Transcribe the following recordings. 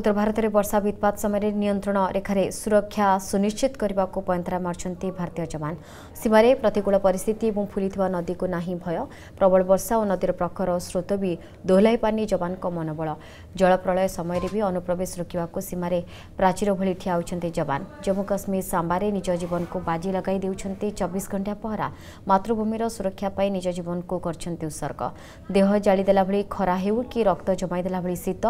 उत्तर भारत में वर्षा व्युत्पात समय नियंत्रण रेखार सुरक्षा सुनिश्चित करने को पैंतरा मार्चंती भारतीय जवान। सीमार प्रतिकूल परिस्थिति और फुलिथिबा नदी को नाही भय। प्रबल वर्षा और नदीर प्रखर स्रोत भी दोहलाई पानी जवान का मनोबल। जल प्रलय समय भी अनुप्रवेश रोकने को सीमार प्राचीर भली ठिया होइछन्ती जवान। जम्मू काश्मीर सांबारे निज जीवन को बाजी लगाई देउछन्ती 24 घंटा पहरा। मातृभूमिर सुरक्षा पाई निज जीवन को करछन्ती उत्सर्ग। देह जालीदेला भली खरा हेउ कि रक्त जमाईदेला भली शीत,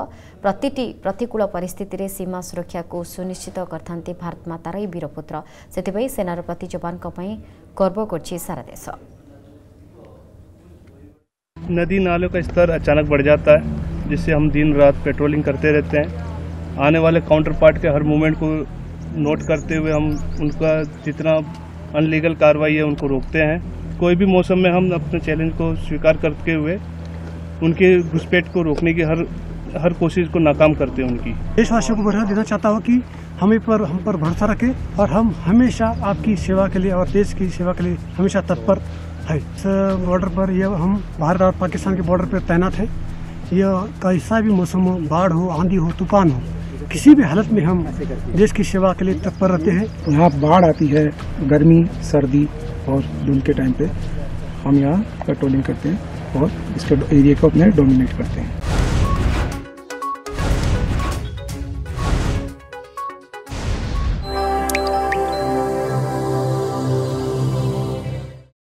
प्रतिटी प्रतिकूल परिस्थिति सीमा सुरक्षा को सुनिश्चित करथन्ती भारत मातार ए वीरपुत्र। सेथिपई सेनार प्रति जवान को पई गर्व करछि सारा देश। नदी नालों का स्तर अचानक बढ़ जाता है, जिससे हम दिन रात पेट्रोलिंग करते रहते हैं। आने वाले काउंटर पार्ट के हर मूवमेंट को नोट करते हुए हम उनका जितना अनलीगल कार्रवाई है उनको रोकते हैं। कोई भी मौसम में हम अपने चैलेंज को स्वीकार करते हुए उनके घुसपैठ को रोकने की हर कोशिश को नाकाम करते हैं। उनकी देशवासियों को बढ़ा देना चाहता हूँ कि हम पर भरोसा रखें और हम हमेशा आपकी सेवा के लिए और देश की सेवा के लिए हमेशा तत्पर है। इस बॉर्डर पर यह हम भारत और पाकिस्तान के बॉर्डर पर तैनात है। यह कैसा भी मौसम हो, बाढ़ हो, आंधी हो, तूफान हो, किसी भी हालत में हम देश की सेवा के लिए तत्पर रहते हैं। यहाँ बाढ़ आती है, गर्मी, सर्दी और धूल के टाइम पे हम यहाँ पेट्रोलिंग करते हैं और इसके एरिया को अपने डोमिनेट करते हैं।